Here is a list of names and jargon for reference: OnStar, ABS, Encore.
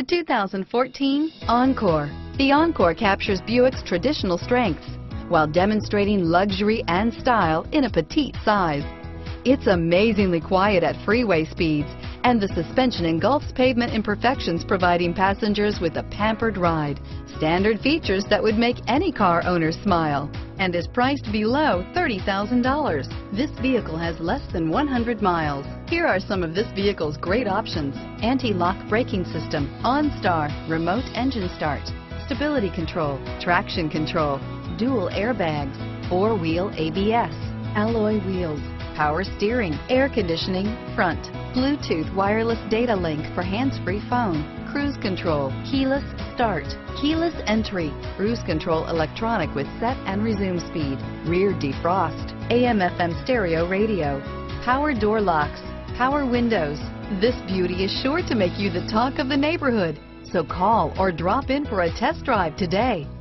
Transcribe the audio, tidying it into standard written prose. The 2014 Encore. The Encore captures Buick's traditional strengths while demonstrating luxury and style in a petite size. It's amazingly quiet at freeway speeds, and the suspension engulfs pavement imperfections, providing passengers with a pampered ride. Standard features that would make any car owner smile, and is priced below $30,000. This vehicle has less than 100 miles. Here are some of this vehicle's great options: anti-lock braking system, OnStar, remote engine start, stability control, traction control, dual airbags, four-wheel ABS, alloy wheels, power steering, air conditioning, front, Bluetooth wireless data link for hands-free phone, cruise control, keyless start, keyless entry, cruise control electronic with set and resume speed, rear defrost, AM/FM stereo radio, power door locks, power windows. This beauty is sure to make you the talk of the neighborhood, so call or drop in for a test drive today.